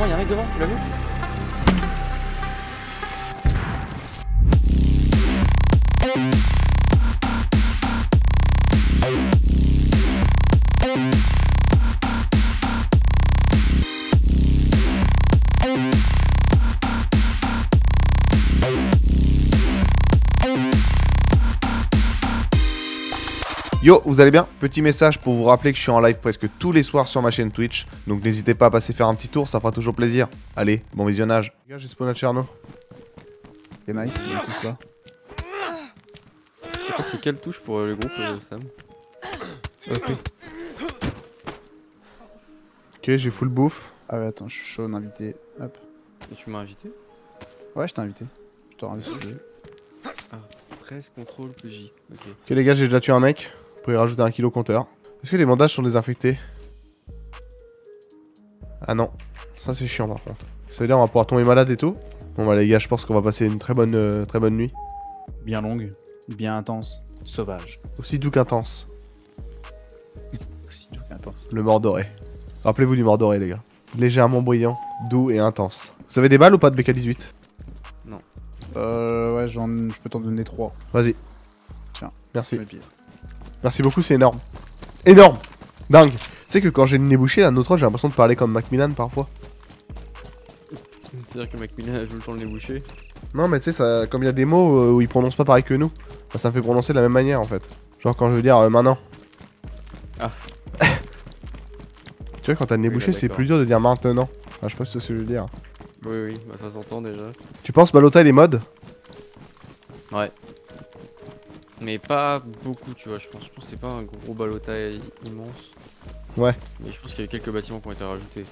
devant, y'a un mec devant, tu l'as vu? Yo, vous allez bien? Petit message pour vous rappeler que je suis en live presque tous les soirs sur ma chaîne Twitch, donc n'hésitez pas à passer faire un petit tour, ça fera toujours plaisir. Allez, bon visionnage. Les gars, j'ai spawn à Cherno. C'est nice, tout ça. C'est quelle touche pour le groupe, Sam? Ok. Ok, j'ai full bouffe. Ah ouais, attends, je suis chaud d'invité. Hop. Et tu m'as invité? Ouais, je t'ai invité. Je t'ai invité. Ah, presse, contrôle, PJ. Ok, les gars, j'ai déjà tué un mec. Vous pouvez rajouter un kilo au compteur. Est-ce que les bandages sont désinfectés? Ah non. Ça, c'est chiant par contre. Ça veut dire qu'on va pouvoir tomber malade et tout. Bon, bah, les gars, je pense qu'on va passer une très bonne nuit. Bien longue. Bien intense, sauvage. Aussi doux qu'intense. Aussi doux qu'intense. Le Mordoré. Rappelez-vous du Mordoré, les gars. Légèrement brillant, doux et intense. Vous avez des balles ou pas de BK18? Non. Ouais, je peux t'en donner 3. Vas-y. Tiens. Merci. Merci beaucoup, c'est énorme. Énorme. Dingue. Tu sais que quand j'ai le nez bouché, là, notre autre, j'ai l'impression de parler comme MacMillan parfois. C'est-à-dire que MacMillan a tout le temps le nez bouché? Non, mais tu sais, comme il y a des mots où ils prononcent pas pareil que nous, bah, ça me fait prononcer de la même manière en fait. Genre quand je veux dire maintenant. Ah. Tu vois, quand t'as le nez bouché, c'est plus dur de dire maintenant. Enfin, je sais pas ce que je veux dire. Oui, oui, bah, ça s'entend déjà. Tu penses Balota il est mode? Ouais. Mais pas beaucoup, tu vois. Je pense que c'est pas un gros Balota immense. Ouais. Mais je pense qu'il y a quelques bâtiments qui ont été rajoutés.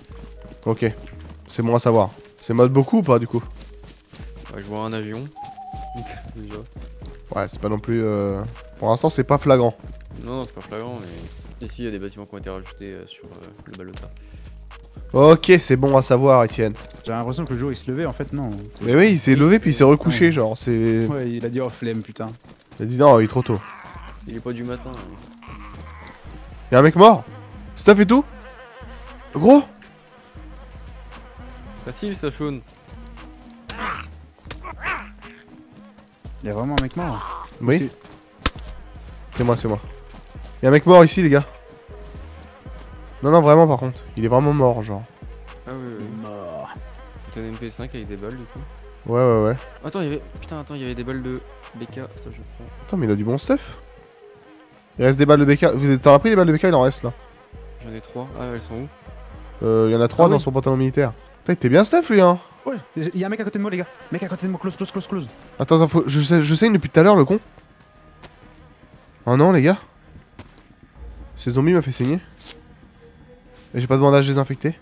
Ok. C'est bon à savoir. C'est mode beaucoup ou pas du coup? Ouais, je vois un avion. Déjà. Ouais, c'est pas non plus. Pour l'instant, c'est pas flagrant. Non, c'est pas flagrant, mais. Ici, il y a des bâtiments qui ont été rajoutés sur le Balota. Ok, c'est bon à savoir, Étienne. J'ai l'impression que le jour il se levait, en fait, non. Mais oui, il s'est levé puis il s'est recouché, ouais. Genre. Ouais, il a dit oh, flemme, putain. Il a dit non, il est trop tôt. Il est pas du matin. Y'a un mec mort? Stuff et tout? Gros? Facile, ça chaune. Y'a vraiment un mec mort? Oui. C'est moi. Y'a un mec mort ici, les gars. Non, vraiment, par contre. Il est vraiment mort, genre. Ah oui. Mort. T'as une MP5 avec des balles, du coup? Ouais. Attends, il y avait des balles de BK, ça je prends. Attends, mais il a du bon stuff. Il reste des balles de BK. T'en as pris les balles de BK, il en reste, là. J'en ai 3. Ah, elles sont où? Il y en a 3 dans son pantalon militaire. Putain, il était bien stuff, lui, hein. Ouais, y'a un mec à côté de moi, les gars. Mec à côté de moi, close. Attends, faut... je saigne depuis tout à l'heure, le con. Oh non, les gars. Ces zombies m'ont fait saigner. Et j'ai pas de bandage désinfecté.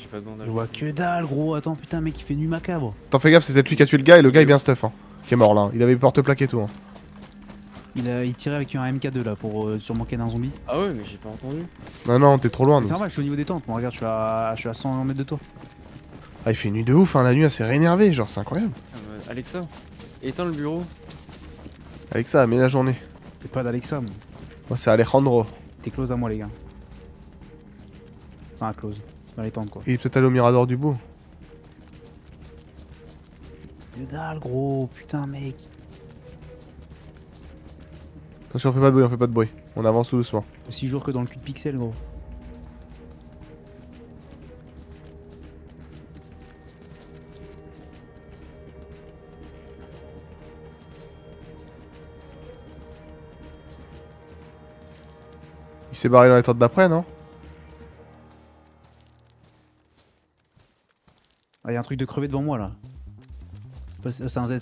J'ai pas de bandage. Je vois que dalle, gros. Attends, putain, mec, il fait nu macabre. Attends, fais gaffe, c'est peut-être lui qui a tué le gars et le gars est bien stuff, hein. Qui est mort là. Il avait porte-plaque et tout, hein. Il tirait avec un MK2 là pour surmanquer d'un zombie. Ah ouais, mais j'ai pas entendu. Non, t'es trop loin. C'est normal, je suis au niveau des tentes. Moi, regarde, je suis à 100 mètres de toi. Ah, il fait nuit de ouf, hein. La nuit, elle s'est réénervée, genre, c'est incroyable. Alexa, éteins le bureau. Alexa, amène la journée. C'est pas d'Alexa, moi. Moi, c'est Alejandro. T'es close à moi, les gars. Enfin, close. Dans les tentes, quoi. Il est peut-être allé au mirador du bout. Le dalle, gros. Putain, mec. Attention, on fait pas de bruit. On avance tout doucement. Aussi jour que dans le cul de pixel, gros. Il s'est barré dans les tentes d'après, non? Ah, y'a un truc de crevé devant moi, là. C'est un Z.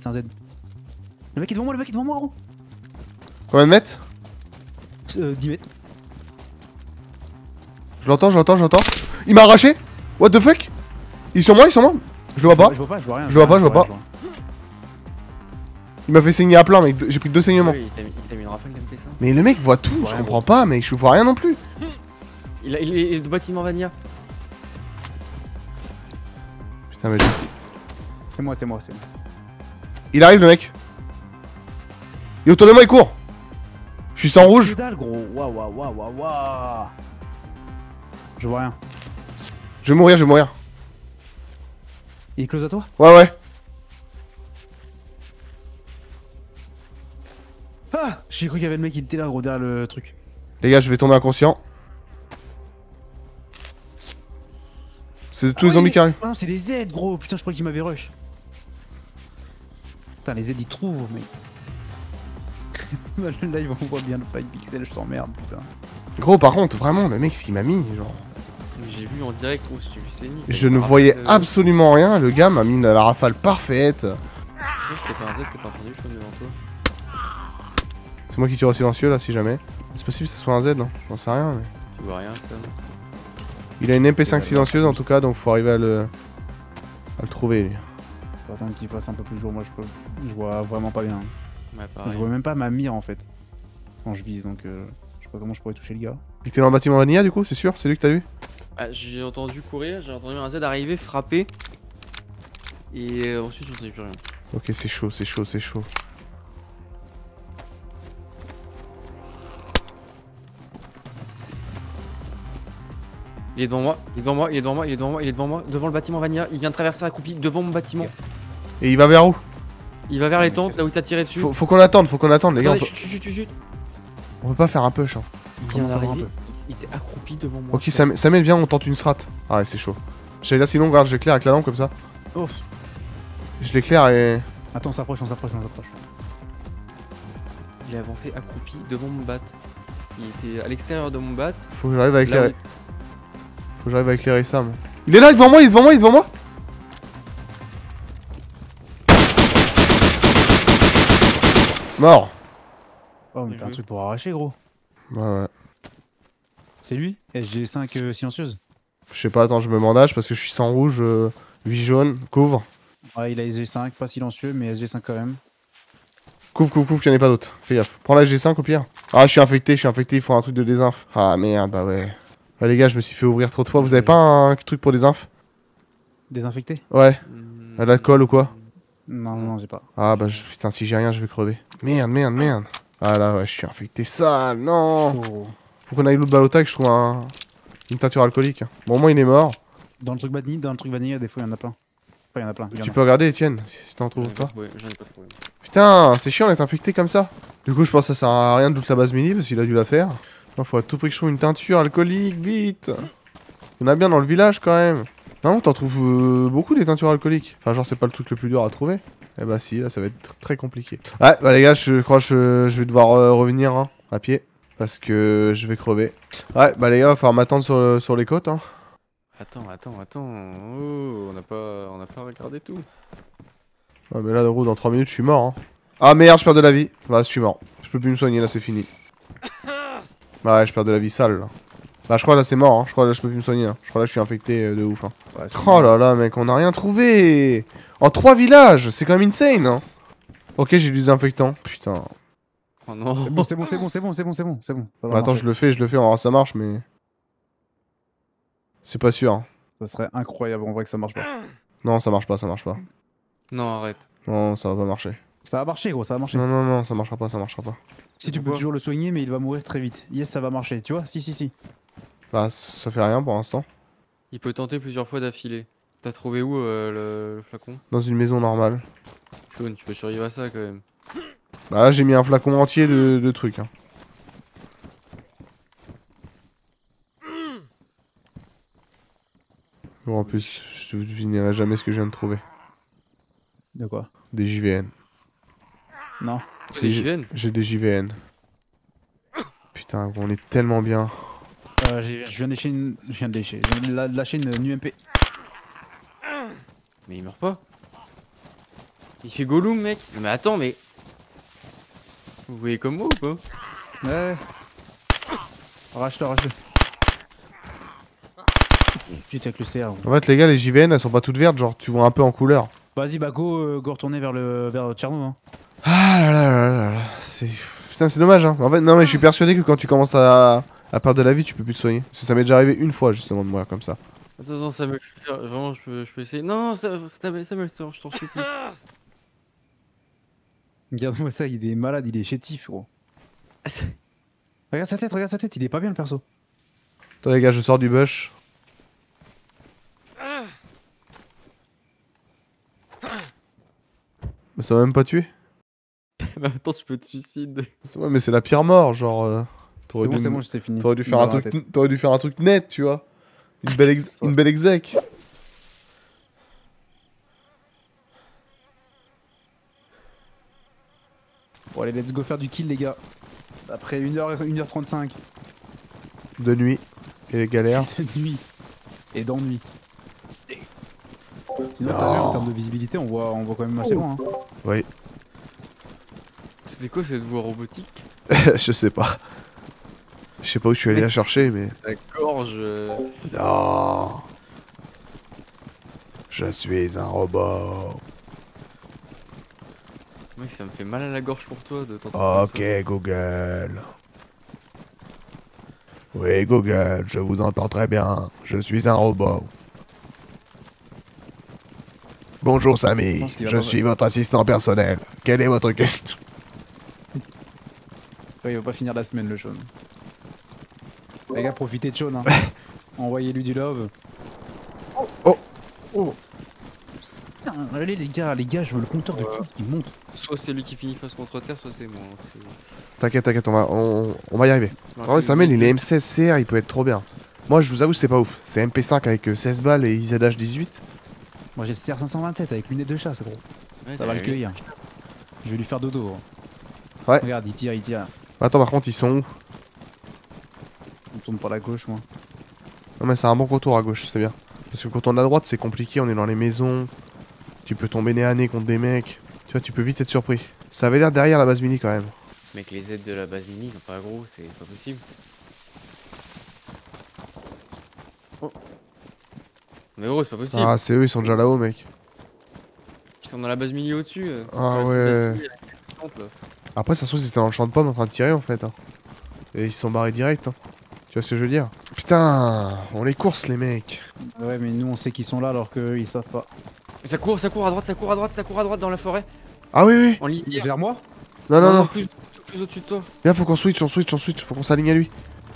Le mec est devant moi, gros. Combien de mètres? 10 mètres. Je l'entends. Il m'a arraché. What the fuck? Ils sont moi. Je le vois pas. Je vois rien. Il m'a fait saigner à plein, mec. J'ai pris 2 saignements. Oui, il t'a mis une rafale d'MP5. Mais le mec voit tout, je comprends pas, mec. Je vois rien non plus. Il est de bâtiment Vanilla. Putain, mais juste. C'est moi. Il arrive, le mec. Il est autour de moi, il court. Je suis sans rouge. Dalle, gros. Waouh. Je vois rien. Je vais mourir, je vais mourir. Il est close à toi? Ouais, ouais. Ah, j'ai cru qu'il y avait le mec qui était là, gros, derrière le truc. Les gars, je vais tomber inconscient. C'est tous les zombies qui arrivent. Non, c'est les Z, gros. Putain, je crois qu'il m'avait rush. Putain, les Z, ils trouvent, mais... Là, ils vont voir bien le fight pixel, je t'emmerde, putain. Gros, par contre, vraiment, le mec, ce qu'il m'a mis, genre... J'ai vu en direct, gros, si tu sais ni... Je ne voyais absolument rien, le gars m'a mis la rafale parfaite. C'est pas un Z que t'as entendu, je suis devant toi. C'est moi qui tire au silencieux, là, si jamais. C'est possible que ce soit un Z, non? J'en sais rien, mais... Tu vois rien, ça. Il a une MP5 silencieuse en tout cas, donc faut arriver à le trouver lui. Faut attendre qu'il fasse un peu plus jour, moi je vois vraiment pas bien. Ouais, pareil. Je vois même pas ma mire en fait, quand je vise, donc je sais pas comment je pourrais toucher le gars. Il était dans le bâtiment Vanilla du coup, c'est sûr? C'est lui que t'as vu? Ah, j'ai entendu courir, j'ai entendu un Z arriver, frapper. Et ensuite j'entendais plus rien. Ok, c'est chaud, c'est chaud, c'est chaud. Il est devant moi, il est devant moi, il est devant moi, il est devant moi, il est devant moi, devant le bâtiment Vanilla, il vient de traverser la coupie devant mon bâtiment. Et il va vers où? Il va vers les tentes, là où il t'a tiré dessus. Faut qu'on attende, les gars. Chut. On peut pas faire un push hein. Il vient d'arriver, il était accroupi devant moi. Ok, Samuel vient, on tente une strat. Ah ouais, c'est chaud. J'avais là sinon, regarde, j'éclaire avec la lampe comme ça. Ouf. Je l'éclaire et... Attends, on s'approche. Il est avancé accroupi devant mon bat. Il était à l'extérieur de mon bat. Faut que j'arrive à éclairer. Faut que j'arrive à éclairer ça. Moi. Il est là, il est devant moi. Mort. Oh, mais t'as un truc pour arracher, gros. Ouais. C'est lui? SG5 silencieuse? Je sais pas, attends, je me bandage parce que je suis sans rouge, 8 jaune, couvre. Ouais, il a SG5, pas silencieux, mais SG5 quand même. Couvre, qu'il n'y en ait pas d'autre. Fais gaffe. Prends la SG5 au pire. Ah, je suis infecté, il faut un truc de désinf. Ah merde, bah ouais. Bah les gars, je me suis fait ouvrir trop de fois, vous avez pas un truc pour désinf? Désinfecter? Ouais. À l'alcool ou quoi? Non, j'ai pas. Ah bah putain, si j'ai rien, je vais crever. Merde. Ah là ouais, je suis infecté sale, non. Faut qu'on aille l'autre Balota et que je trouve une teinture alcoolique. Bon, au moins il est mort. Dans le truc vanille, des fois il y en a plein. Tu peux regarder Étienne, si t'en trouves pas. Ouais, j'en ai pas trouvé. Putain, c'est chiant d'être infecté comme ça. Du coup, je pense que ça sert à rien de loot la base mini parce qu'il a dû la faire. Non, faut à tout prix que je trouve une teinture alcoolique, vite. Il y en a bien dans le village quand même. Non, t'en trouves beaucoup des teintures alcooliques. Enfin, genre, c'est pas le truc le plus dur à trouver. Eh bah si, là, ça va être très compliqué. Ouais, bah les gars, je crois que je vais devoir revenir hein, à pied. Parce que je vais crever. Ouais, bah les gars, va falloir m'attendre sur les côtes. Hein. Attends. Oh, on a pas regardé tout. Ouais, mais là, dans 3 minutes, je suis mort. Hein. Ah merde, je perds de la vie. Bah, je suis mort. Je peux plus me soigner, là, c'est fini. Bah ouais, je perds de la vie sale là. Bah je crois là c'est mort hein, je crois là je peux plus me soigner hein. Je crois là je suis infecté de ouf hein. Ouais, oh là là mec, on a rien trouvé. En 3 villages, c'est quand même insane hein. Ok, j'ai du désinfectant, putain. Oh non. C'est bon. Bah, attends, je le fais, on verra ça marche mais... C'est pas sûr. Hein. Ça serait incroyable en vrai que ça marche pas. Non, ça marche pas. Non, arrête. Non, ça va pas marcher. Ça va marcher gros, ça va marcher. Non, ça marchera pas. Si tu peux toujours le soigner, mais il va mourir très vite. Yes, ça va marcher, tu vois. Si. Bah, ça fait rien pour l'instant. Il peut tenter plusieurs fois d'affilée. T'as trouvé où le flacon? Dans une maison normale. Jaune, tu peux survivre à ça quand même. Bah, là, j'ai mis un flacon entier de trucs. Hein. Bon, en plus, je ne devinerai jamais ce que je viens de trouver. De quoi? Des JVN. Non. J'ai des JVN. Putain, on est tellement bien. Je viens de lâcher une UMP. Mais il meurt pas. Il fait Gollum, mec. Mais attends, mais. Vous voyez comme moi ou pas? Ouais. Arrache-le. J'étais avec le CR. En fait, les gars, les JVN elles sont pas toutes vertes, genre tu vois un peu en couleur. Vas-y, bah go retourner vers Cherno. Hein. Ah là, c'est... Putain, c'est dommage hein. En fait, non mais je suis persuadé que quand tu commences à perdre de la vie, tu peux plus te soigner. Parce que ça m'est déjà arrivé une fois justement de mourir comme ça. Attends, Samuel, vraiment je peux essayer. Non, Samuel, je t'en supplie. Regarde-moi ça, il est malade, il est chétif gros. Regarde sa tête, il est pas bien le perso. Attends les gars, je sors du bush. Mais ça m'a même pas tué. Mais attends, tu peux te suicider. Ouais, mais c'est la pire mort, genre. T'aurais dû... bon, fini. T'aurais dû faire un truc, t'aurais dû faire un truc net, tu vois. Une belle, une belle exec. Bon, allez, let's go faire du kill, les gars. Après 1h35. De nuit. Et galère. De nuit. Et d'ennui. Sinon, en termes de visibilité, on voit quand même assez loin. Hein. Oui. C'était quoi cette voie robotique? Je sais pas. Je sais pas où je suis allé la chercher, mais. La gorge. Non. Je suis un robot. Mec, ça me fait mal à la gorge pour toi de t'entendre. Ok, Google. Oui, Google, je vous entends très bien. Je suis un robot. Bonjour Samy, je suis votre assistant personnel. Quelle est votre question? Il va pas finir la semaine, le Sean. Les gars, profitez de Sean. Hein. Envoyez-lui du love. Oh oh, oh. Putain, allez les gars, je veux le compteur de coups qui monte. Soit c'est lui qui finit face contre terre, soit c'est moi. T'inquiète, t'inquiète, on va y arriver. En vrai, Samuel, il est M16 CR, il peut être trop bien. Moi, je vous avoue, c'est pas ouf. C'est MP5 avec 16 balles et IZH18. Moi j'ai le CR527 avec lunettes de chat, c'est gros. Ouais, ça va le cueillir. Je vais lui faire dodo. Ouais. Regarde, il tire, il tire. Attends, par contre, ils sont où? On tourne par la gauche, moi. Non, mais c'est un bon contour à gauche, c'est bien. Parce que quand on est à droite, c'est compliqué, on est dans les maisons. Tu peux tomber nez à nez contre des mecs. Tu vois, tu peux vite être surpris. Ça avait l'air derrière la base mini quand même. Mec, les aides de la base mini, ils sont pas gros, c'est pas possible. Oh. Mais gros, c'est pas possible. Ah, c'est eux, ils sont déjà là-haut, mec. Ils sont dans la base mini au-dessus. Ah ouais. Après, ça se trouve, ils étaient dans le champ de pommes en train de tirer en fait. Hein. Et ils se sont barrés direct. Hein. Tu vois ce que je veux dire? Putain, on les course, les mecs. Ouais, mais nous, on sait qu'ils sont là alors qu'eux, ils savent pas. Mais ça court à droite, ça court à droite, ça court à droite dans la forêt. Ah oui, oui. En ligne. Vers moi? Non, non, non. Non. Plus au-dessus de toi. Viens, faut qu'on switch, on switch, on switch. Faut qu'on s'aligne à lui.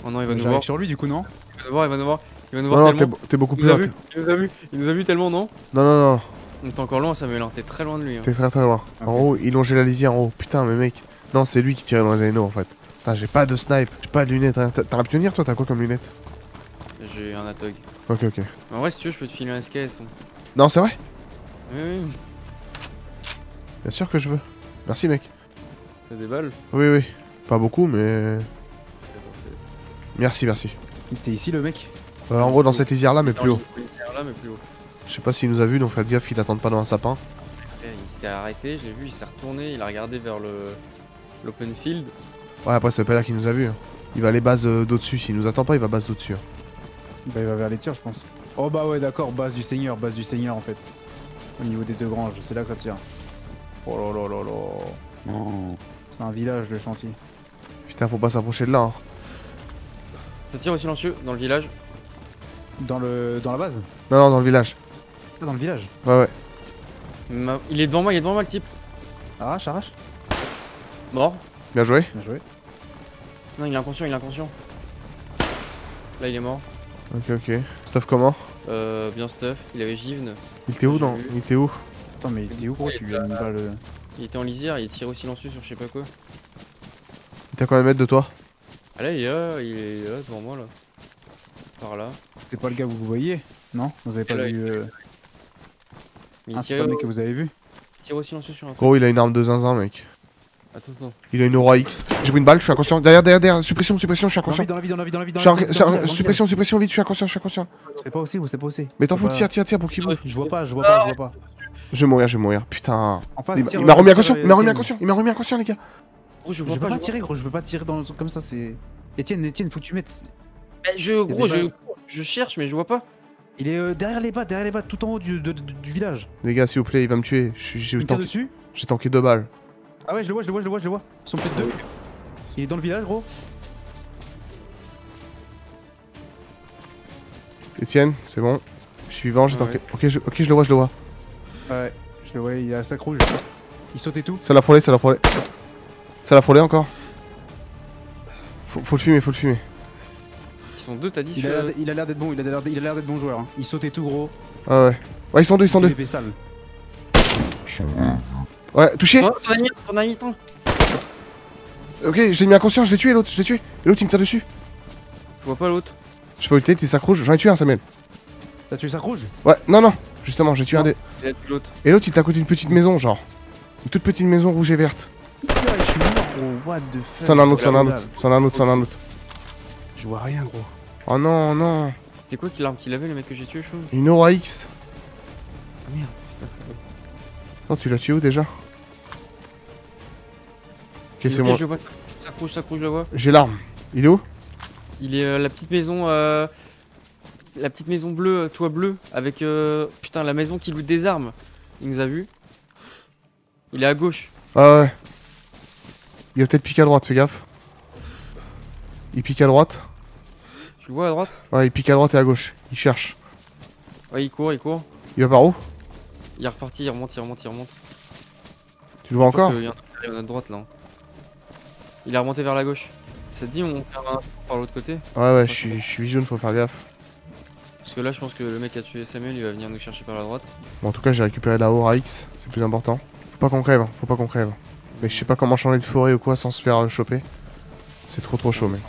Oh non, il va nous voir. Sur lui, du coup, non? Il va nous voir, il va nous voir. Il va nous voir. Non, t'es beaucoup plus loin. Il nous a vu tellement, non? Non, non, non. On est encore loin, Samuel, t'es très loin de lui. Hein. T'es très très loin. Okay. En haut, il longeait la lisière en haut. Putain, mais mec. Non, c'est lui qui tirait dans les anneaux en fait. Putain, j'ai pas de snipe, j'ai pas de lunettes. Hein. T'as un pionnier toi? T'as quoi comme lunettes? J'ai un ATOG. Ok, ok. En vrai, si tu veux, je peux te filer un SKS. Hein. Non, c'est vrai? Oui, oui. Bien sûr que je veux. Merci, mec. T'as des balles? Oui, oui. Pas beaucoup, mais. Merci, merci. T'es ici le mec? En gros, dans cette lisière là, mais plus haut. Je sais pas s'il nous a vu, donc faites gaffe qu'il t'attende pas dans un sapin. Il s'est arrêté, j'ai vu, il s'est retourné, il a regardé vers l'open field. Ouais, après, c'est pas là qu'il nous a vu. Hein. Il va aller base d'au-dessus, s'il nous attend pas, il va base d'au-dessus. Hein. Bah, il va vers les tirs, je pense. Oh, bah ouais, d'accord, base du seigneur en fait. Au niveau des deux granges, c'est là que ça tire. Oh là là là là. Oh. C'est un village, le chantier. Putain, faut pas s'approcher de là. Hein. Ça tire au silencieux, dans le village. Dans la base? Non, non, dans le village. Dans le village? Ouais, ouais. Il est devant moi, le type. Arrache, arrache. Mort. Bien joué. Bien joué. Non, il est inconscient, Là, il est mort. Ok, ok. Stuff comment? Bien stuff. Il avait givne. Il était où, il était où? Attends, mais il était où, gros? Tu lui as mis pas le... Il était en lisière, il tirait au silencieux sur je sais pas quoi. Il t'a combien de mètres de toi? Ah là, il est là, devant moi, là. Par là. C'est pas le gars que vous voyez? Non? Vous avez pas vu... c'est pas le mec que vous avez vu? Tire au silencieux sur un coup. Gros, il a une arme de zinzin, mec. Attends, non. Il a une Aura X. J'ai pris une balle, je suis inconscient. Derrière, suppression, je suis inconscient. Dans la vie, suppression, vite, je suis inconscient, C'est pas aussi, Mais t'en fous, tire pour qu'il bouge. Je vois pas, je vois pas. Je vais mourir, putain. Il m'a remis inconscient, les gars. Gros, je peux pas tirer, je peux pas tirer comme ça, c'est... Étienne, faut que tu mettes. Gros, je cherche, mais je vois pas. Il est derrière les bas, tout en haut du village. Les gars, s'il vous plaît, il va me tuer. J'ai tanké, deux balles. Ah ouais, je le vois, je le vois. Ils sont peut-être deux. Il est dans le village, gros. Étienne, c'est bon. Je suis vivant, j'ai tanké. Ok, je le vois, Ouais, je le vois, il a un sac rouge. Il saute et tout. Ça l'a frôlé, Ça l'a frôlé encore. Faut le fumer, Deux, t'as dit, il a l'air d'être bon, il a l'air d'être bon joueur. Hein. Il sautait tout, gros. Ah ouais. Ouais, ils sont deux. Ouais, touché. Oh, t'en as mis tant. Ok, je l'ai mis inconscient, je l'ai tué l'autre, l'autre il me tire dessus. Je vois pas l'autre. Je sais pas où il était, sac rouge. J'en ai tué un, Samuel. T'as tué sac rouge? Ouais, non, non, justement, j'ai tué un des. Et l'autre il était à côté d'une petite maison, genre. Une toute petite maison rouge et verte. Putain, je suis mort, gros, what the fuck. C'en a un autre. Je vois rien, gros. Oh non, non. C'était quoi l'arme qu'il avait, le mec que j'ai tué, je trouve? Une Aura X. Ah merde, putain. Non, tu l'as tué où déjà? Ok, c'est moi. Je vois, sac rouge, je le vois. J'ai l'arme. Il est où? Il est la petite maison. La petite maison bleue, toit bleu, avec putain la maison qui loot des armes. Il nous a vu. Il est à gauche. Ah ouais. Il a peut-être piqué à droite, fais gaffe. Il pique à droite. Tu le vois à droite? Ouais, il pique à droite et à gauche. Il cherche. Ouais, il court. Il va par où? Il est reparti, il remonte. Tu le vois encore? Il y en a à droite là. Il est remonté vers la gauche. Ça te dit, on fait un par l'autre côté? Ouais, je suis jaune, faut faire gaffe. Parce que là, je pense que le mec a tué Samuel, il va venir nous chercher par la droite. Bon, en tout cas, j'ai récupéré la Aura X, c'est plus important. Faut pas qu'on crève, Mais je sais pas comment changer de forêt ou quoi sans se faire choper. C'est trop chaud, mec.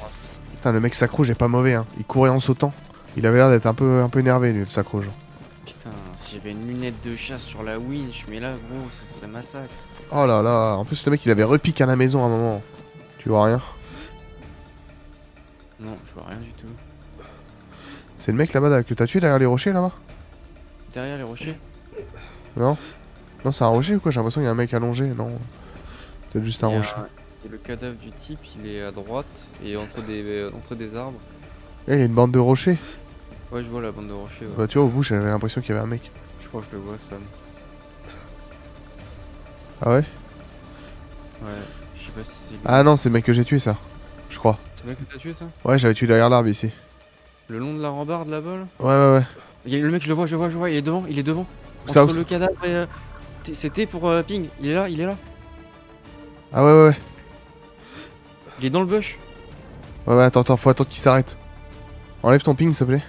Putain, le mec sac rouge est pas mauvais, hein. Il courait en sautant. Il avait l'air d'être un peu énervé, lui, le sac rouge. Putain, si j'avais une lunette de chasse sur la winch, mais là, gros, ce serait massacre. Oh là là, en plus, le mec, il avait repiqué à la maison à un moment. Tu vois rien? Non, je vois rien du tout. C'est le mec là-bas que t'as tué derrière les rochers là-bas? Derrière les rochers? Non? Non, c'est un rocher ou quoi? J'ai l'impression qu'il y a un mec allongé, non? Peut-être juste un rocher. Et le cadavre du type, il est à droite et entre des arbres. Eh, il y a une bande de rochers? Ouais, je vois la bande de rochers. Ouais. Bah, tu vois, au bout, j'avais l'impression qu'il y avait un mec. Je crois que je le vois, Sam. Ah ouais? Ouais, je sais pas si c'est lui. Ah non, c'est le mec que j'ai tué, ça. Je crois. C'est le mec que t'as tué, ça? Ouais, j'avais tué derrière l'arbre ici. Le long de la rambarde là-bas là? Ouais. Le mec, je le vois, il est devant. Entre le cadavre et... C'était pour ping, il est là. Ah ouais. Il est dans le bush. Ouais, attends, faut attendre qu'il s'arrête. Enlève ton ping, s'il te plaît.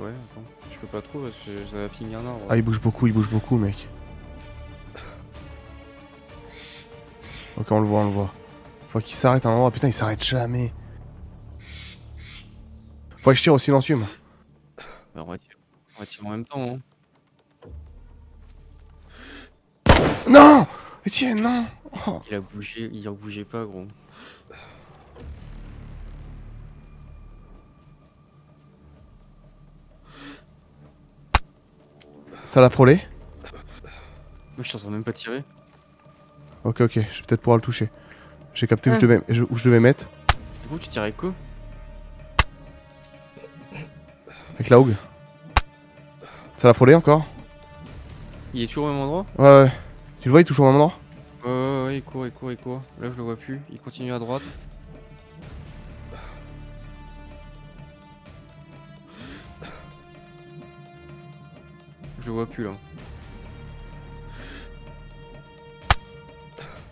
Ouais, attends, je peux pas trop parce que j'avais ping un arbre. Ah, il bouge beaucoup, mec. Ok, on le voit. Faut qu'il s'arrête à un endroit, putain, il s'arrête jamais. Faut que je tire au silencieux, moi. Bah, on va tirer en même temps, hein. Non! Étienne, non! Oh. Il a bougé pas, gros. Ça l'a frôlé? Moi, je t'entends même pas tirer. Ok, je vais peut-être pouvoir le toucher. J'ai capté où je devais mettre. Du coup, tu tires avec quoi? Avec la hougue. Ça l'a frôlé encore? Il est toujours au même endroit? Ouais. Tu le vois, il est toujours au même endroit? Ouais, il court. Là, je le vois plus. Il continue à droite. Je le vois plus là.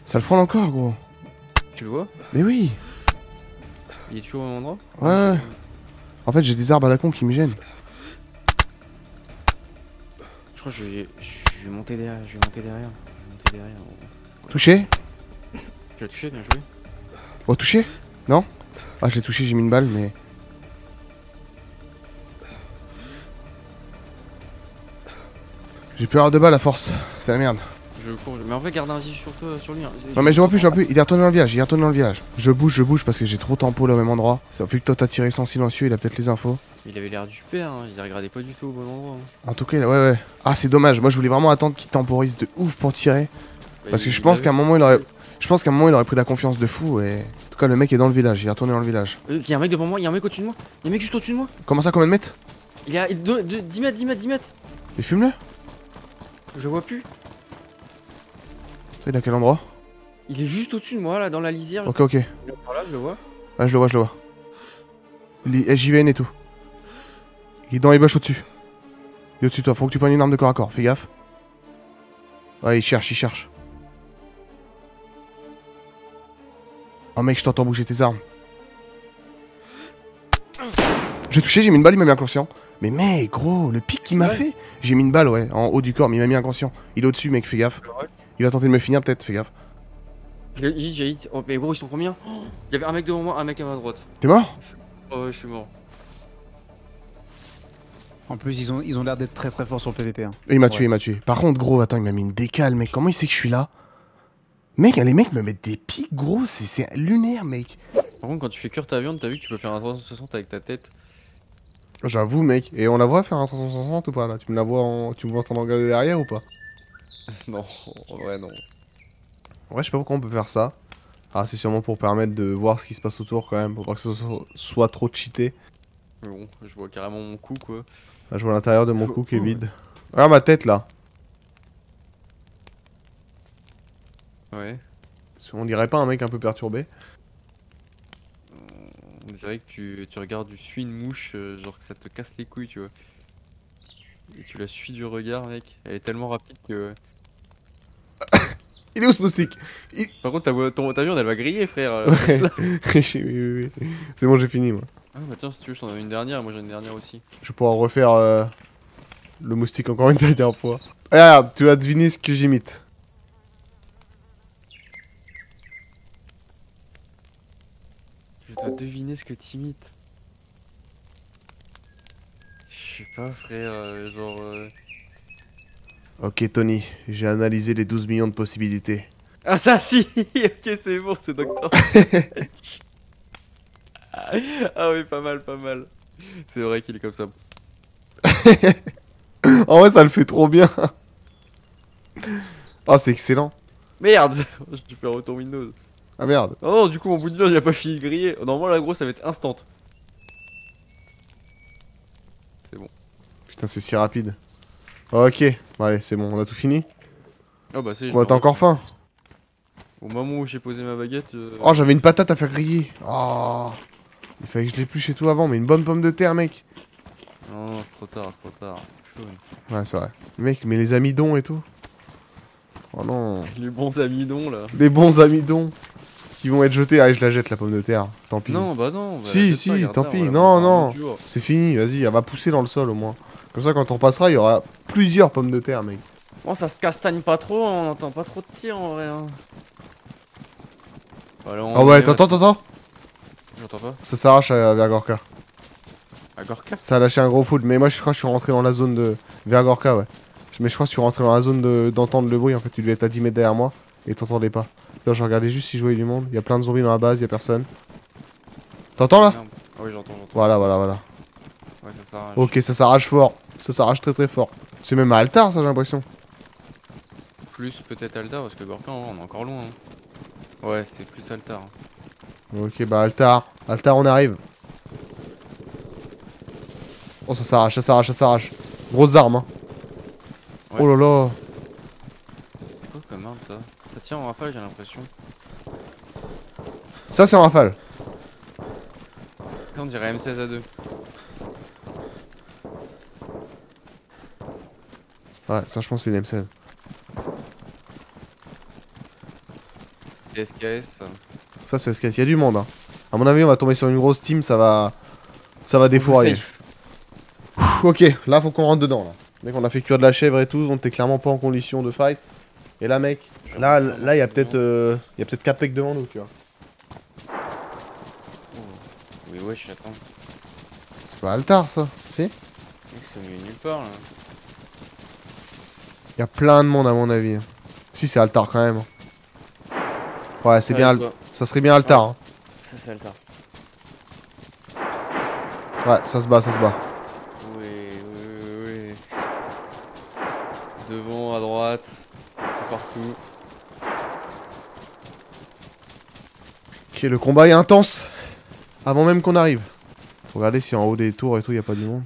Ça le frôle encore, gros. Tu le vois? Mais oui! Il est toujours au même endroit? Ouais. En fait, j'ai des arbres à la con qui me gênent. Je crois que je vais monter derrière. Ouais. Touché? Tu l'as touché, bien joué. Oh, touché? Non? Ah, je l'ai touché, j'ai mis une balle, mais... J'ai plus avoir de balles à force, c'est la merde. Je cours, mais en vrai, garde un vis sur toi, sur lui. Hein. Non, mais je vois plus. Il est retourné dans le village, Je bouge parce que j'ai trop tempo là au même endroit. Vu que toi t'as tiré sans silencieux, il a peut-être les infos. Il avait l'air du père, hein. Il les regardait pas du tout au bon endroit. Hein. En tout cas, ouais. Ah, c'est dommage, moi je voulais vraiment attendre qu'il temporise de ouf pour tirer. Bah, parce que je pense qu'à un moment il aurait. Pris de la confiance de fou et. En tout cas, le mec est dans le village, il est retourné dans le village. Il y a un mec devant moi, il y a un mec au-dessus de moi. Il y a un mec juste au-dessus de moi. Comment ça, combien de mètres? Il est à 10 mètres. Il fume là? Je vois plus. Il est à quel endroit? Il est juste au-dessus de moi, là, dans la lisière. Ok. Voilà, je le vois. Ah, je le vois. Il est SJVN et tout. Il est dans les bâches au-dessus. Il est au-dessus de toi, faut que tu prennes une arme de corps à corps, fais gaffe. Ouais, il cherche. Oh mec, je t'entends bouger tes armes. J'ai touché, j'ai mis une balle, il m'a mis inconscient. Mais mec, gros, le pic qu'il m'a fait. J'ai mis une balle, ouais, en haut du corps, mais il m'a mis inconscient. Il est au-dessus, mec, fais gaffe. Il va tenter de me finir, peut-être, fais gaffe. J'ai hit. Oh, mais gros, ils sont combien? Il y avait un mec devant moi, un mec à ma droite. T'es mort? Oh, ouais, je suis mort. En plus, ils ont l'air d'être très forts sur le PVP. Hein. Il m'a tué, il m'a tué. Par contre, gros, attends, il m'a mis une décale, mec. Comment il sait que je suis là? Mec, les mecs me mettent des pics, gros, c'est lunaire, mec. Par contre, quand tu fais cuire ta viande, t'as vu, tu peux faire un 360 avec ta tête. J'avoue, mec. Et on la voit faire un 360 ou pas, là? Tu me la vois en... Tu me vois en train de regarder derrière ou pas? Non, en vrai, non. En vrai, je sais pas pourquoi on peut faire ça. Ah, c'est sûrement pour permettre de voir ce qui se passe autour, quand même, pour pas que ça soit trop cheaté. Mais bon, je vois carrément mon cou, quoi. Là, je vois l'intérieur de mon cou qui est vide. Regarde ma tête, là. Ouais. On dirait pas un mec un peu perturbé. On dirait que tu regardes, tu suis une mouche, genre que ça te casse les couilles, tu vois. Et tu la suis du regard, mec. Elle est tellement rapide que... Il est où ce moustique? Par contre, ta viande, elle va griller, frère. Ouais. C'est bon, j'ai fini, moi. Ah bah tiens, si tu veux, je t'en avais une dernière, moi j'ai une dernière aussi. Je vais pouvoir refaire le moustique encore une dernière fois. Regarde, tu vas deviner ce que j'imite. Je dois deviner ce que t'imites. Je sais pas, frère, genre... Ok, Tony, j'ai analysé les 12 millions de possibilités. Ah ça, si. Ok, c'est bon, c'est Docteur. Ah oui, pas mal, pas mal. C'est vrai qu'il est comme ça. En vrai, ça le fait trop bien. Oh, c'est excellent. Merde, je peux retourner Windows. Ah merde. Oh non, du coup, mon bout de viande, il a pas fini de griller. Normalement, la grosse, ça va être instant. C'est bon. Putain, c'est si rapide. Ok, allez, c'est bon, on a tout fini. Oh bah c'est... Oh, t'as encore faim? Au moment où j'ai posé ma baguette... Oh, j'avais une patate à faire griller. Oh, il fallait que je l'épluche et tout avant, mais une bonne pomme de terre, mec. Non, c'est trop tard, c'est trop tard. Ouais, c'est vrai. Mec, mais les amidons et tout. Oh non. Les bons amidons, là. Les bons amidons qui vont être jetés. Allez, je la jette, la pomme de terre. Tant pis. Non, bah non. Si, si, tant pis. Non, non. C'est fini, vas-y, elle va pousser dans le sol, au moins. Comme ça, quand on passera, il y aura plusieurs pommes de terre, mec. Bon, ça se castagne pas trop, on n'entend pas trop de tirs, en vrai. Hein. Ah ouais, t'entends. J'entends pas. Ça s'arrache vers Gorka. À Gorka? Ça a lâché un gros foot, mais moi je crois que je suis rentré dans la zone de... Vers Gorka, ouais. Mais je crois que je suis rentré dans la zone d'entendre le bruit, en fait tu devais être à 10 mètres derrière moi, et t'entendais pas. Là je regardais juste si je voyais du monde, il y a plein de zombies dans la base, il y a personne. T'entends là? Ah oui, j'entends, j'entends. Voilà, voilà, voilà. Ouais, ça s'arrache. Ok, ça s'arrache fort, ça s'arrache très fort. C'est même à Altar ça, j'ai l'impression. Plus peut-être Altar, parce que Gorka, on est encore loin. Hein. Ouais, c'est plus Altar. Ok, bah Altar, on arrive. Oh, ça s'arrache, ça s'arrache, ça s'arrache. Grosse arme, hein. Ouais. Oh là là. C'est quoi comme arme, ça? Ça tient en rafale, j'ai l'impression. Ça, c'est en rafale. Ça, on dirait M16A2. Ouais, ça, je pense c'est une M16. SKS. Ça c'est SKS, il y a du monde hein. À mon avis on va tomber sur une grosse team, ça va défourailler. Ok, là faut qu'on rentre dedans là. Mec, on a fait cuire de la chèvre et tout, on était clairement pas en condition de fight. Et là mec, là il y a peut-être 4 pecs devant nous, tu vois. Oui ouais, je suis attends. C'est pas Altar ça, si? C'est mieux nulle part là. Il y a plein de monde à mon avis. Si c'est Altar quand même. Ouais, c'est bien. Ça serait bien Altar. Ouais. Hein. Ça, c'est Altar. Ouais, ça se bat, ça se bat. Oui. Devant, à droite, partout. Ok, le combat est intense. Avant même qu'on arrive. Faut regarder si en haut des tours et tout, y a pas du monde.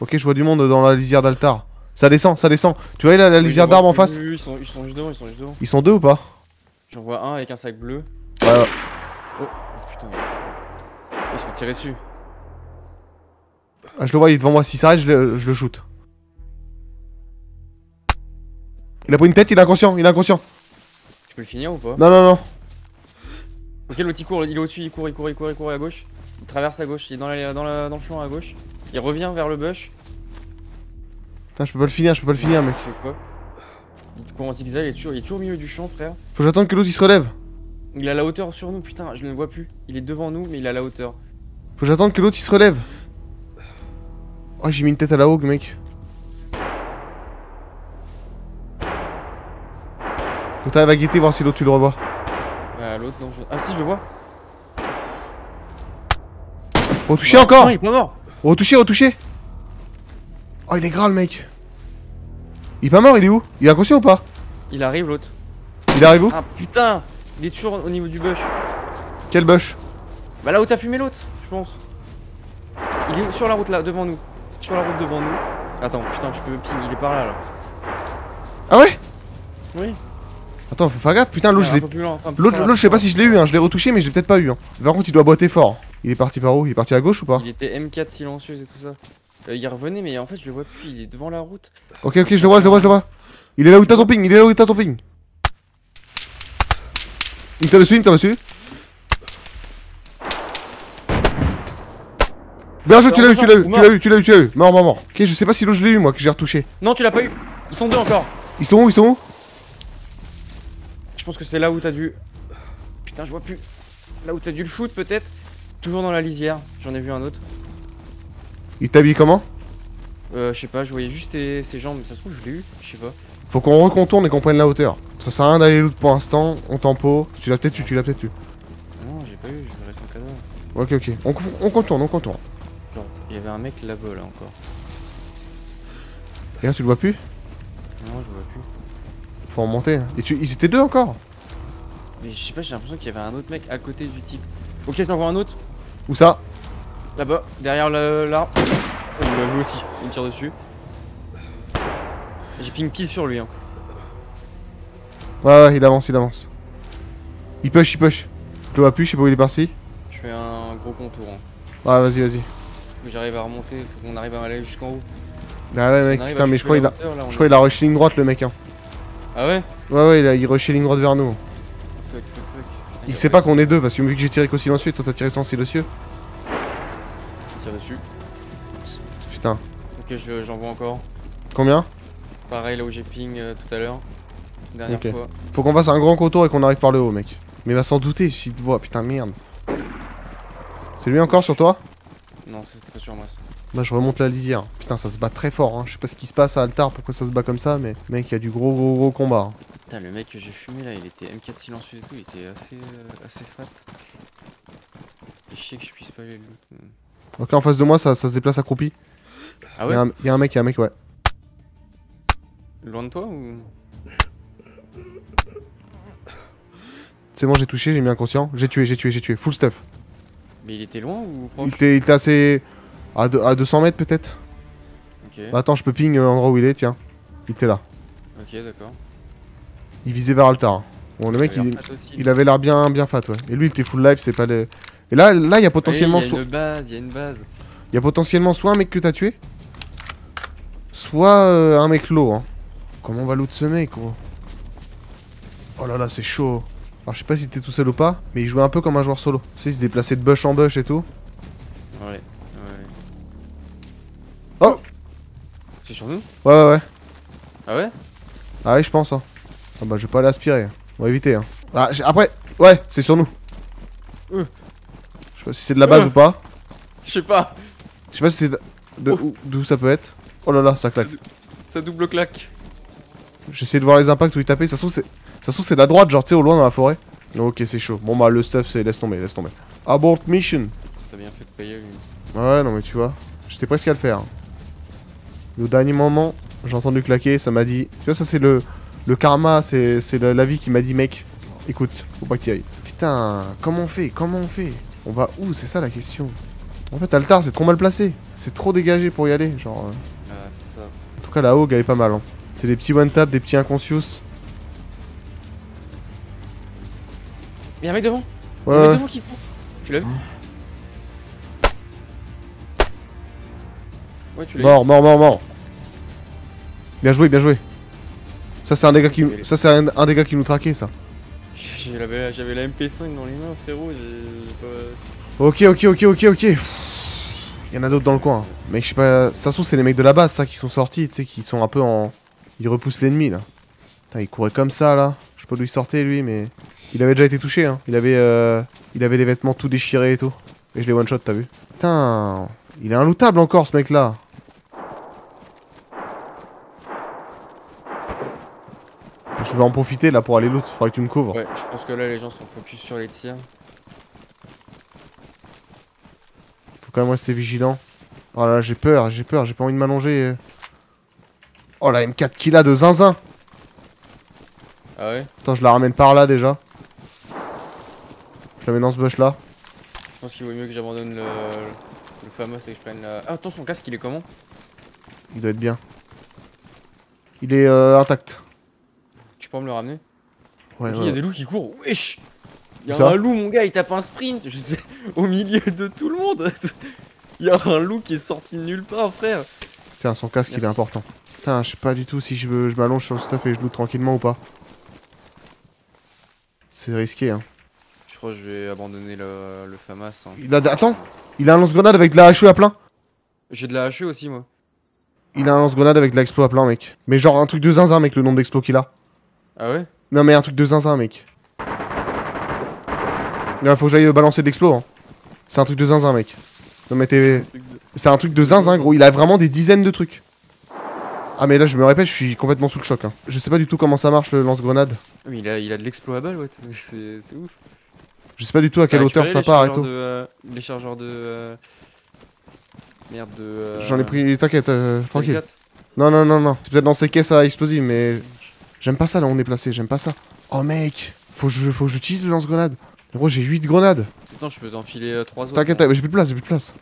Ok, je vois du monde dans la lisière d'Altar. Ça descend, ça descend. Tu vois la lisière d'arbre en face? Oui, ils sont juste devant, ils sont juste devant. Ils sont deux ou pas? J'en vois un avec un sac bleu. Ouais. Oh putain. Ils se font tirer dessus. Ah, je le vois, il est devant moi. S'il s'arrête, je le shoot. Il a pris une tête, il est inconscient, il est inconscient. Tu peux le finir ou pas? Non, non, non. Ok, l'autre il court, il est au-dessus, il court à gauche. Il traverse à gauche, il est dans le champ à gauche. Il revient vers le bush. Putain, je peux pas le finir, mec. Quoi, il court en zigzag, il est toujours au milieu du champ, frère. Faut que j'attende que l'autre il se relève. Il a la hauteur sur nous, putain, je ne le vois plus. Il est devant nous, mais il a la hauteur. Faut que j'attende que l'autre il se relève. Oh, j'ai mis une tête à la hog, mec. Faut que t'arrives à guetter, voir si l'autre tu le revois. Bah, l'autre, non. Ah, si, je le vois. Retouché encore. Non, il est pas mort. Retouché. Oh, il est grave, le mec. Il est pas mort, il est où? Il est inconscient ou pas? Il arrive, l'autre. Il arrive où? Ah, putain. Il est toujours au niveau du bush. Quel bush? Bah là où t'as fumé l'autre, je pense. Il est sur la route là, devant nous. Attends, putain, tu peux ping, il est par là là. Ah ouais? Oui. Attends, faut faire gaffe, putain, l'autre, je sais pas si je l'ai eu, hein. Je l'ai retouché, mais je l'ai peut-être pas eu. Hein. Par contre, il doit boiter fort. Il est parti par où? Il est parti à gauche ou pas? Il était M4 silencieuse et tout ça. Il revenait, mais en fait, je le vois plus, il est devant la route. Ok, je le vois. Il est là où t'as ton ping, Il t'a dessus, Bien joué, tu l'as eu. Mort. Ok, je sais pas si l'autre je l'ai eu moi, que j'ai retouché. Non, tu l'as pas eu. Ils sont deux encore. Ils sont où? Je pense que c'est là où t'as dû... Putain, je vois plus. Là où t'as dû le shoot peut-être. Toujours dans la lisière, j'en ai vu un autre. Il t'habille comment? Je sais pas, je voyais juste ses jambes, mais ça se trouve je l'ai eu, je sais pas. Faut qu'on recontourne et qu'on prenne la hauteur. Ça sert à rien d'aller loot pour l'instant, on tempo. Tu l'as peut-être eu. Non, j'ai pas eu, je reste en cadavre. Ok. On contourne. Genre, il y avait un mec là-bas, là encore. Et là, tu le vois plus? Non, je le vois plus. Faut remonter. Et ils étaient deux encore? Mais je sais pas, j'ai l'impression qu'il y avait un autre mec à côté du type. Ok, j'en vois un autre. Où ça? Là-bas, derrière l'arbre. Oh, il l'a vu aussi, il me tire dessus. J'ai ping kill sur lui hein. Ouais, il avance. Il push. Je le vois plus, je sais pas où il est parti. Je fais un gros contour hein. Ouais, vas-y. J'arrive à remonter, faut qu'on arrive à aller jusqu'en haut. Ah ouais mec, putain mais je crois il a rushé ligne droite le mec hein. Ah ouais? Ouais il rushé ligne droite vers nous. Fuck. Il sait pas qu'on est deux parce que vu que j'ai tiré qu'au silencieux et toi t'as tiré sans silencieux. Il tire dessus. Putain. Ok, j'envoie encore. Combien? Pareil là où j'ai ping tout à l'heure. Dernière fois. Faut qu'on fasse un grand contour et qu'on arrive par le haut mec. Mais va s'en douter s'il te voit, putain merde. C'est lui encore sur toi? Non, c'était pas sur moi ça. Bah je remonte la lisière. Putain ça se bat très fort hein. Je sais pas ce qui se passe à Altar, pourquoi ça se bat comme ça, mais mec il y a du gros combat. Hein. Putain le mec que j'ai fumé là, il était M4 silencieux et tout, il était assez fat. Et je sais que je puisse pas aller le loot. Ok, en face de moi ça se déplace accroupi. Ah ouais? Il y a un mec ouais. Loin de toi ou... C'est bon, j'ai touché, j'ai mis inconscient. J'ai tué, full stuff. Mais il était loin ou proche? Il était assez... à 200 mètres peut-être. Ok. Bah, attends, je peux ping l'endroit où il est, tiens. Il était là. Ok, d'accord. Il visait vers Altar. Bon, le mec, il avait l'air bien fat, ouais. Et lui, il était full life, c'est pas le... Et là, il y a potentiellement... Oui, il y a une base. Il y a potentiellement soit un mec que t'as tué, soit un mec low, hein. Comment on va loot ce mec, gros? Oh là là, c'est chaud. Alors, je sais pas si t'es tout seul ou pas, mais il jouait un peu comme un joueur solo. Tu sais, il se déplaçait de bush en bush et tout. Ouais. Oh! C'est sur nous? Ouais. Ah ouais? Ah ouais, je pense, hein. Ah bah, je vais pas l'aspirer. On va éviter, hein. Ah, après, ouais, c'est sur nous. Je sais pas si c'est de la base ou pas. Je sais pas si c'est d'où ça peut être. Oh là là, ça claque. Ça double claque. J'essaie de voir les impacts où il tapait, ça se trouve c'est de la droite, genre tu sais au loin dans la forêt. Ok, c'est chaud, bon bah le stuff c'est laisse tomber. Abort mission. T'as bien fait de payer lui. Ouais non mais tu vois, j'étais presque à le faire. Au dernier moment, j'ai entendu claquer, ça m'a dit... Tu vois ça c'est le karma, c'est la vie qui m'a dit mec, écoute, faut pas que t'y ailles. Putain, comment on fait? On va où? C'est ça la question. En fait Altar c'est trop mal placé, c'est trop dégagé pour y aller, genre... Ça. En tout cas la hog elle est pas mal hein. C'est des petits one-tap, des petits inconscious. Il y a un mec devant. Ouais. Il y a un mec devant qui court. Tu l'as vu? Ouais, tu l'as vu. Mort. Bien joué. Ça, c'est un des gars qui nous traquait, ça. j'avais la MP5 dans les mains, frérot. Pas... Ok. Il y en a d'autres dans le coin. Mec, je sais pas. Ça se trouve, c'est les mecs de la base, ça, qui sont sortis, tu sais, qui sont un peu en. Ils repoussent l'ennemi, là. Putain, il courait comme ça, là. Je sais pas d'où il sortait, lui, mais. Il avait déjà été touché, hein. Il avait les vêtements tout déchirés et tout. Et je l'ai one-shot, t'as vu. Putain. Il est inlootable encore, ce mec-là. Je vais en profiter là pour aller loot, faudrait que tu me couvres. Ouais, je pense que là les gens sont focus sur les tirs. Faut quand même rester vigilant. Oh là là, j'ai peur, j'ai pas envie de m'allonger. Oh la M4 qu'il a de zinzin. Ah ouais. Attends, je la ramène par là déjà. Je la mets dans ce bush là. Je pense qu'il vaut mieux que j'abandonne le FAMAS et que je prenne la... Ah, attends, son casque il est comment? Il doit être bien. Il est intact. Me le ramener. Ouais, okay, ouais. Y a des loups qui courent. Wesh, y a un loup, mon gars, il tape un sprint, je sais, au milieu de tout le monde. Il y a un loup qui est sorti de nulle part, frère. Tiens, son casque, merci. Il est important. Putain, je sais pas du tout si je m'allonge sur le stuff et je loot tranquillement ou pas. C'est risqué, hein. Je crois que je vais abandonner le FAMAS. Hein. Attends, il a un lance-grenade avec de la HE à plein. J'ai de la HE aussi, moi. Il a un lance-grenade avec de l'explo à plein, mec. Mais genre un truc de zinzin, mec, le nombre d'explos qu'il a. Ah ouais? Non mais un truc de zinzin, mec. Là faut que j'aille balancer de l'explo, hein. C'est un truc de zinzin, mec. Non mais t'es... C'est un truc de zinzin, gros. Il a vraiment des dizaines de trucs. Ah mais là je me répète, je suis complètement sous le choc, hein. Je sais pas du tout comment ça marche le lance-grenade. Mais il a de l'explo à balle, ouais. C'est ouf. Je sais pas du tout à quelle hauteur ça part et tout. Les chargeurs de... Merde de... J'en ai pris, t'inquiète, tranquille. Non. C'est peut-être dans ces caisses à explosives, mais... J'aime pas ça là, on est placé, j'aime pas ça. Oh mec, faut que j'utilise le lance-grenade. Gros, j'ai 8 grenades. Attends, je peux t'enfiler 3 autres. T'inquiète, j'ai plus de place,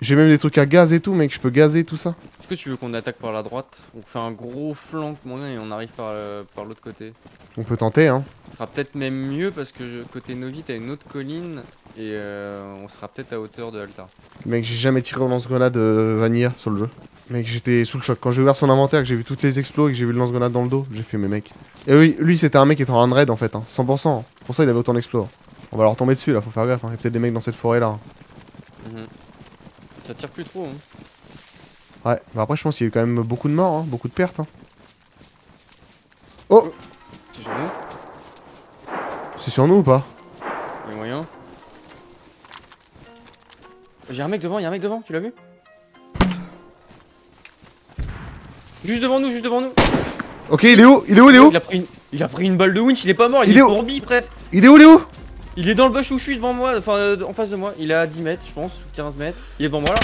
J'ai même des trucs à gaz et tout, mec, je peux gazer tout ça. Est-ce que tu veux qu'on attaque par la droite? On fait un gros flanc, mon gars, et on arrive par l'autre côté. On peut tenter, hein. Ce sera peut-être même mieux parce que côté Novi, t'as une autre colline et on sera peut-être à hauteur de Altar. Mec, j'ai jamais tiré au lance-grenade Vanilla sur le jeu. Mec, j'étais sous le choc. Quand j'ai ouvert son inventaire, que j'ai vu toutes les explos et que j'ai vu le lance-grenade dans le dos, j'ai fait mes mecs. Et oui, lui c'était un mec qui était en raid en fait, hein, 100%. Hein. Pour ça il avait autant d'explos. Hein. On va leur tomber dessus là, faut faire gaffe, hein. Il y a peut-être des mecs dans cette forêt là. Hein. Ça tire plus trop. Hein. Ouais, bah après je pense qu'il y a eu quand même beaucoup de morts, hein, beaucoup de pertes. Hein. Oh! C'est sur nous? C'est sur nous ou pas? Il y a moyen. J'ai un mec devant, tu l'as vu? Juste devant nous. Ok, il est où? Il a pris une balle de winch, il est pas mort, il est zombie presque. Il est où? Il est dans le bush où je suis devant moi, enfin en face de moi. Il est à 10 mètres, je pense, 15 mètres. Il est devant moi là.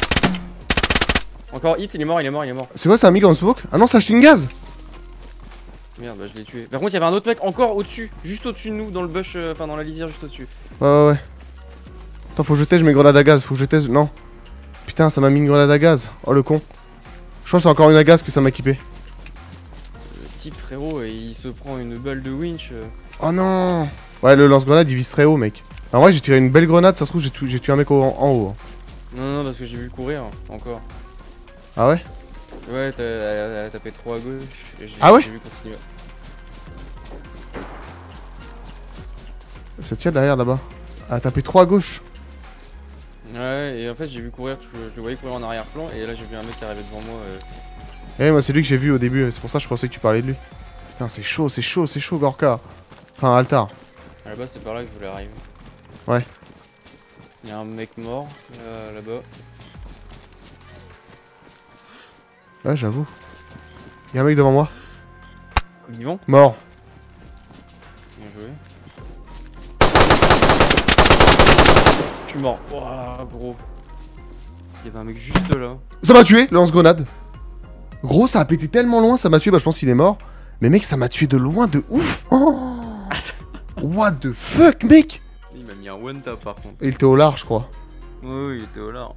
Encore hit, il est mort. C'est quoi, c'est un mig en smoke? Ah non, c'est un shooting gaz. Merde, bah je l'ai tué. Par contre, il y avait un autre mec encore au-dessus, juste au-dessus de nous, dans le bush, enfin dans la lisière juste au-dessus. Ouais. Attends, faut jeter, je mets grenade à gaz, Non. Putain, ça m'a mis une grenade à gaz. Oh le con. Je crois que c'est encore une agace que ça m'a kippé. Le type, frérot, et il se prend une balle de winch. Oh non! Ouais, le lance-grenade il vise très haut, mec. En vrai, j'ai tiré une belle grenade, ça se trouve, j'ai tué un mec en haut. Hein. Non, parce que j'ai vu courir encore. Ah ouais? Ouais, elle a tapé 3 à gauche. Et ah ouais? J'ai vu continuer. Ça tient derrière là-bas. Elle a tapé 3 à gauche. Ouais, et en fait j'ai vu courir, je le voyais courir en arrière-plan, et là j'ai vu un mec qui arrivait devant moi. Eh, moi c'est lui que j'ai vu au début, c'est pour ça que je pensais que tu parlais de lui. Putain, c'est chaud, Gorka. Enfin, Altar. Là-bas, c'est par là que je voulais arriver. Ouais. Il y a un mec mort, là-bas. Ouais, j'avoue. Il y a un mec devant moi. Vivant? Mort. Bien joué. Mort. Ouah, gros. Il y avait un mec juste là. Ça m'a tué, le lance-grenade. Gros, ça a pété tellement loin, ça m'a tué. Bah, je pense qu'il est mort. Mais mec, ça m'a tué de loin, de ouf. Oh what the fuck, mec. Il m'a mis un one-tap par contre. Il était au large, je crois. Oui, il était au large.